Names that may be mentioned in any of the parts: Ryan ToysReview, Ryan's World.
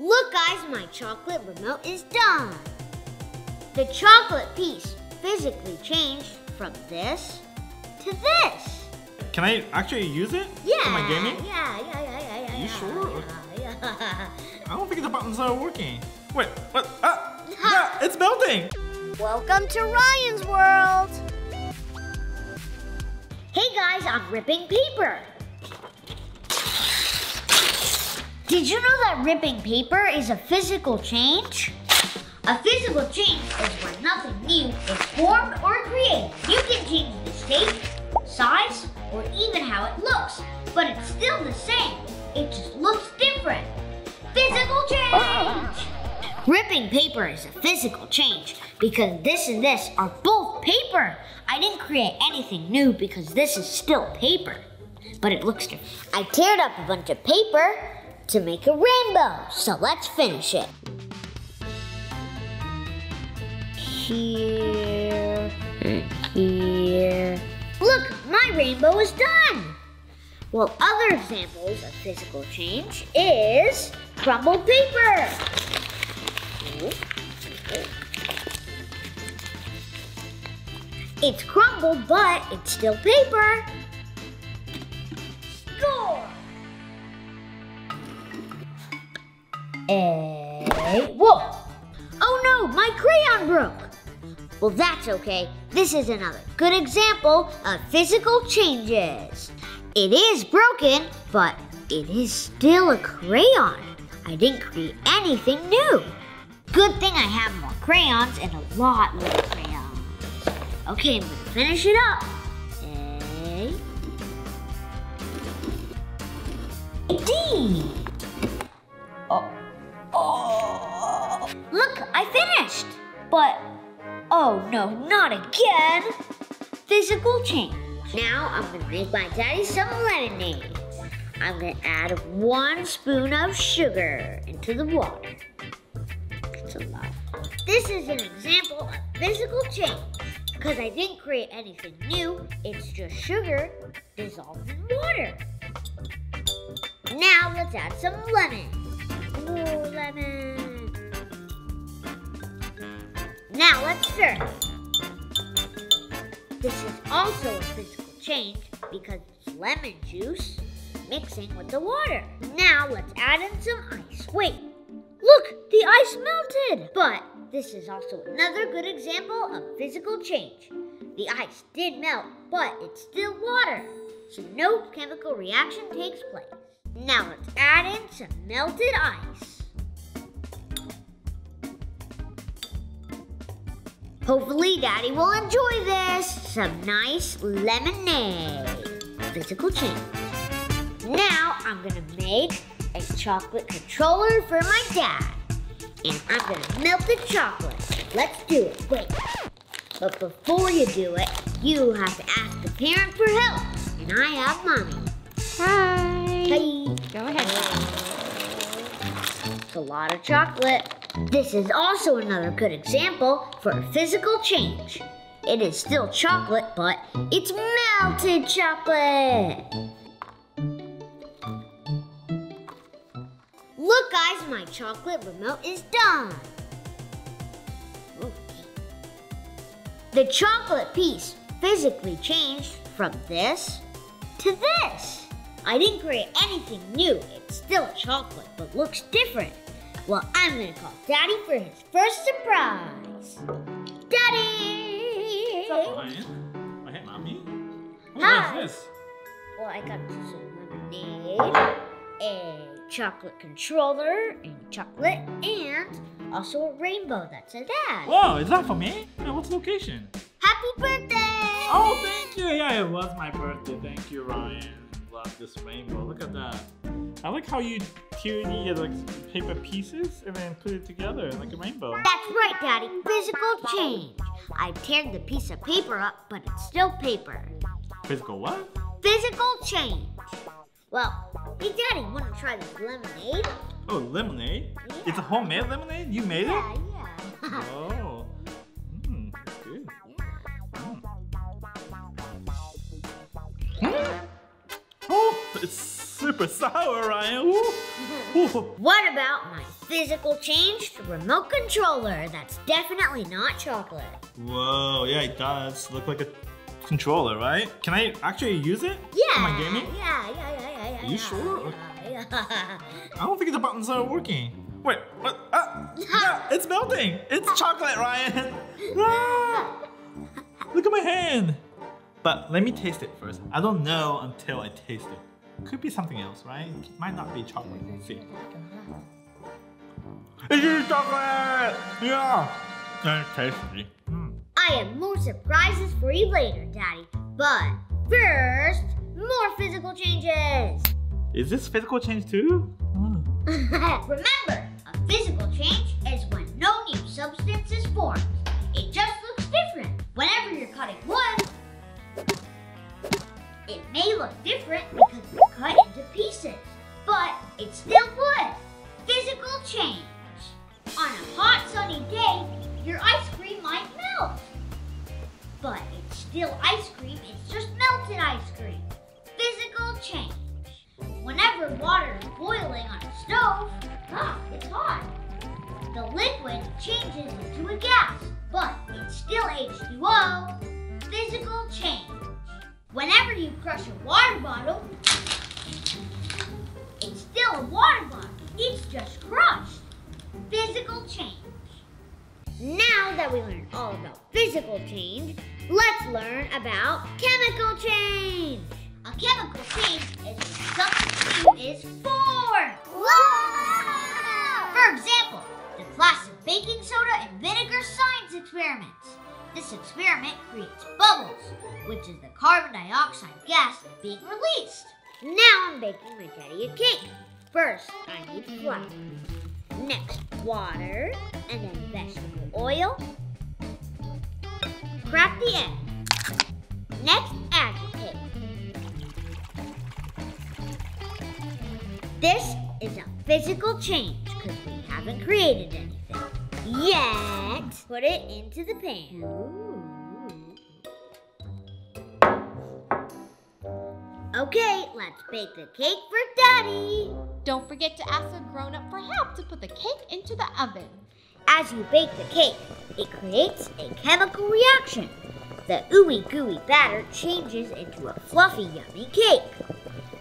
Look guys, my chocolate remote is done. The chocolate piece physically changed from this to this. Can I actually use it? Yeah. In my gaming? Yeah. You sure? Yeah. I don't think the buttons are working. Wait, what? Ah, yeah, it's melting. Welcome to Ryan's World. Hey guys, I'm ripping paper. Did you know that ripping paper is a physical change? A physical change is when nothing new is formed or created. You can change the shape, size, or even how it looks, but it's still the same. It just looks different. Physical change! Ripping paper is a physical change because this and this are both paper. I didn't create anything new because this is still paper, but it looks different. I teared up a bunch of paper to make a rainbow, so let's finish it. Here, here. Look, my rainbow is done! Well, other examples of physical change is crumbled paper. It's crumbled, but it's still paper. Score! Whoa! Oh no, my crayon broke! Well, that's okay. This is another good example of physical changes. It is broken, but it is still a crayon. I didn't create anything new. Good thing I have more crayons and a lot more crayons. Okay, I'm gonna finish it up. A D. Oh. Look, I finished, but oh no, not again. Physical change. Now I'm gonna make my daddy some lemonade. I'm gonna add 1 spoon of sugar into the water. That's a lot. This is an example of physical change because I didn't create anything new. It's just sugar dissolved in water. Now let's add some lemon. Ooh, lemon. Now let's stir. This is also a physical change because it's lemon juice mixing with the water. Now let's add in some ice. Wait, look, the ice melted. But this is also another good example of physical change. The ice did melt, but it's still water, so no chemical reaction takes place. Now let's add in some melted ice. Hopefully Daddy will enjoy this. Some nice lemonade. Physical change. Now I'm gonna make a chocolate controller for my dad. And I'm gonna melt the chocolate. Let's do it, wait. But before you do it, you have to ask the parent for help. And I have Mommy. Hi. Hey. Go ahead. It's a lot of chocolate. This is also another good example for a physical change. It is still chocolate, but it's melted chocolate. Look guys, my chocolate remote is done. The chocolate piece physically changed from this to this. I didn't create anything new. It's still chocolate, but looks different. Well, I'm gonna call Daddy for his first surprise. Daddy! What's up, Ryan? Oh, hey, Mommy. Hi. What is this? Well, I got some lemonade, a chocolate controller, and chocolate, and also a rainbow that said Dad. Whoa, is that for me? Yeah, what's the location? Happy birthday! Oh, thank you. Yeah, it was my birthday. Thank you, Ryan. Love this rainbow. Look at that. I like how you tear the like paper pieces and then put it together like a rainbow. That's right, Daddy. Physical change. I teared the piece of paper up, but it's still paper. Physical what? Physical change. Well, hey, Daddy, want to try this lemonade? Oh, lemonade? Yeah. It's a homemade lemonade? You made it? Yeah. Oh. Mmm, that's good. Yeah. Mm. It's super sour, Ryan. Woo. What about my physical change to remote controller? That's definitely not chocolate. Whoa, yeah, it does look like a controller, right? Can I actually use it? Yeah. Am I gaming? Yeah. Are you sure? Yeah. I don't think the buttons are working. Wait, what? Yeah, it's melting. It's chocolate, Ryan. Ah, look at my hand. But let me taste it first. I don't know until I taste it. Could be something else, right? It might not be chocolate. Let's see. It is chocolate. Yeah. That's tasty. I have more surprises for you later, Daddy. But first, more physical changes. Is this physical change too? Oh. Remember, a physical change is when no new substance is formed. It just looks different. Whenever you're cutting wood, it may look different because it's cut into pieces, but it's still wood. Physical change. On a hot sunny day, your ice cream might melt, but it's still ice cream, it's just melted ice cream. Physical change. Whenever water is boiling on a stove, it's hot. The liquid changes into a gas, but it's still H2O. Physical change. Whenever you crush a water bottle, it's still a water bottle. It's just crushed. Physical change. Now that we learned all about physical change, let's learn about chemical change. A chemical change is when something new is formed. Whoa! For example, the class of baking soda and vinegar science experiments. This experiment creates bubbles, which is the carbon dioxide gas being released. Now I'm baking my daddy a cake. First, I need flour. Next, water, and then vegetable oil. Crack the egg. Next, agitate. This is a physical change because we haven't created anything yet. Put it into the pan. Okay, let's bake the cake for Daddy. Don't forget to ask a grown-up for help to put the cake into the oven. As you bake the cake, it creates a chemical reaction. The ooey-gooey batter changes into a fluffy, yummy cake.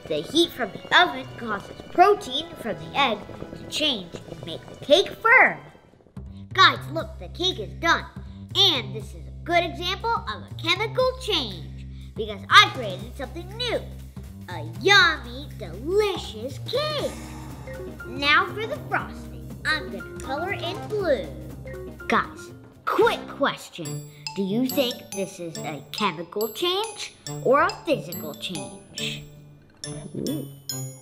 The heat from the oven causes protein from the egg to change and make the cake firm. Guys, look, the cake is done. And this is a good example of a chemical change because I created something new. A yummy, delicious cake. Now for the frosting. I'm gonna color in blue. Guys, quick question. Do you think this is a chemical change or a physical change? Ooh.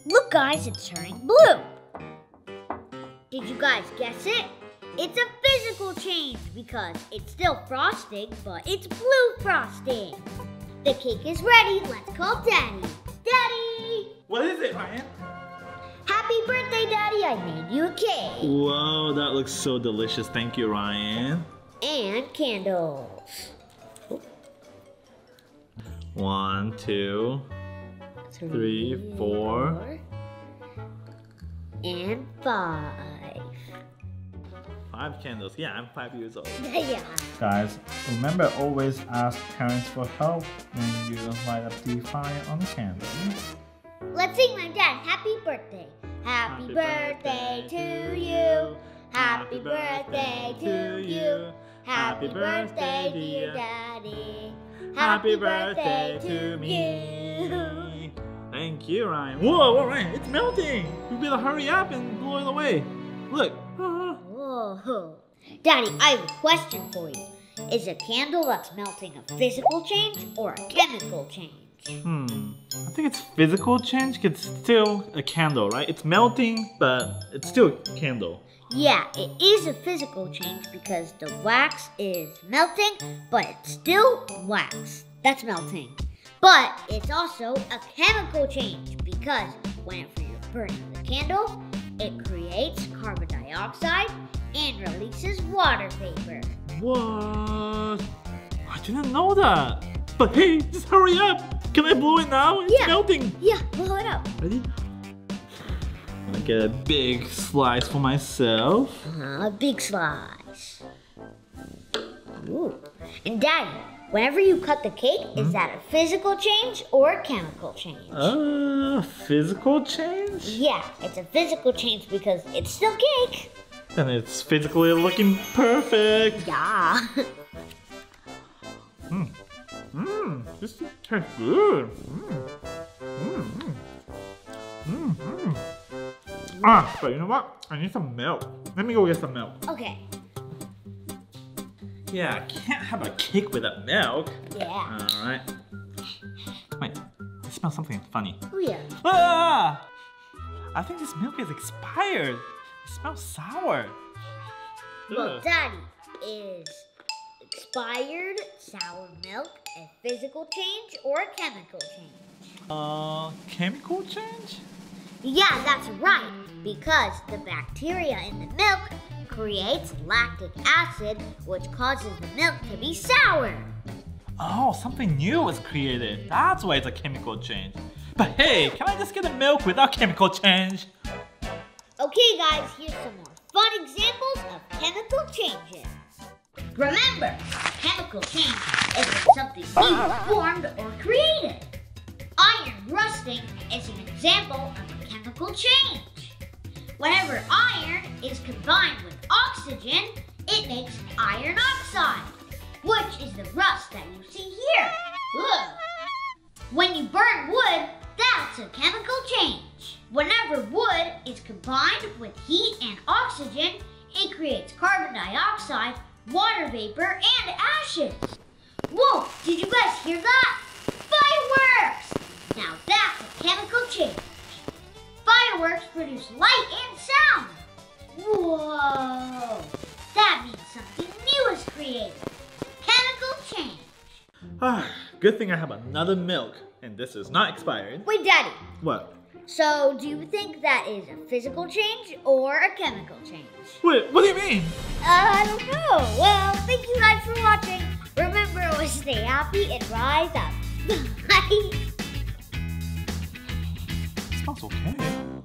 Look guys, it's turning blue. Did you guys guess it? It's a physical change because it's still frosting, but it's blue frosting. The cake is ready, let's call Daddy. Daddy! What is it, Ryan? Happy birthday, Daddy! I made you a cake. Whoa, that looks so delicious. Thank you, Ryan. And candles. Oh. 1, 2, 3, 4, and 5. 5 candles. Yeah, I'm 5 years old. Yeah. Guys, remember always ask parents for help when you light up the fire on the candle. Let's sing my dad happy birthday. Happy birthday to you. Happy birthday to you. Happy birthday, dear Daddy. Happy birthday to me. Thank you, Ryan. Whoa, Ryan, it's melting. You better hurry up and blow it away. Look. Whoa. Daddy, I have a question for you. Is a candle that's melting a physical change or a chemical change? I think it's physical change because it's still a candle, right? It's melting, but it's still a candle. Yeah, it is a physical change because the wax is melting, but it's still wax. That's melting. But it's also a chemical change because whenever you're burning the candle, it creates carbon dioxide and releases water vapor. What? I didn't know that. But hey, just hurry up. Can I blow it now? It's melting. Yeah, blow it up. Ready? I'm gonna get a big slice for myself. A big slice. Ooh. And Dad, whenever you cut the cake, is that a physical change or a chemical change? Physical change? Yeah, it's a physical change because it's still cake. And it's physically looking perfect. Yeah. This tastes good. But you know what? I need some milk. Let me go get some milk. Okay. Yeah, I can't have a cake without milk. Yeah. All right. Wait, I smell something funny. Oh yeah. Ah! I think this milk is expired. It smells sour. Well, Daddy, is expired sour milk a physical change or a chemical change? Chemical change? Yeah, that's right, because the bacteria in the milk creates lactic acid, which causes the milk to be sour. Oh, something new was created. That's why it's a chemical change. But hey, can I just get the milk without chemical change? Okay guys, here's some more fun examples of chemical changes. Remember, chemical change is something new formed or created. Iron rusting is an example of a chemical change. Whenever iron is combined with oxygen, it makes iron oxide, which is the rust that you see here. Ugh. When you burn wood, that's a chemical change. Whenever wood is combined with heat and oxygen, it creates carbon dioxide, water vapor, and ashes. Whoa, did you guys hear that? Fireworks! Now that's a chemical change. Fireworks produce light and sound. Whoa! That means something new is created. Chemical change. Good thing I have another milk, and this is not expired. Wait, Daddy. What? So, do you think that is a physical change or a chemical change? Wait, what do you mean? I don't know. Well, thank you guys for watching. Remember to stay happy and rise up. Bye. Smells okay.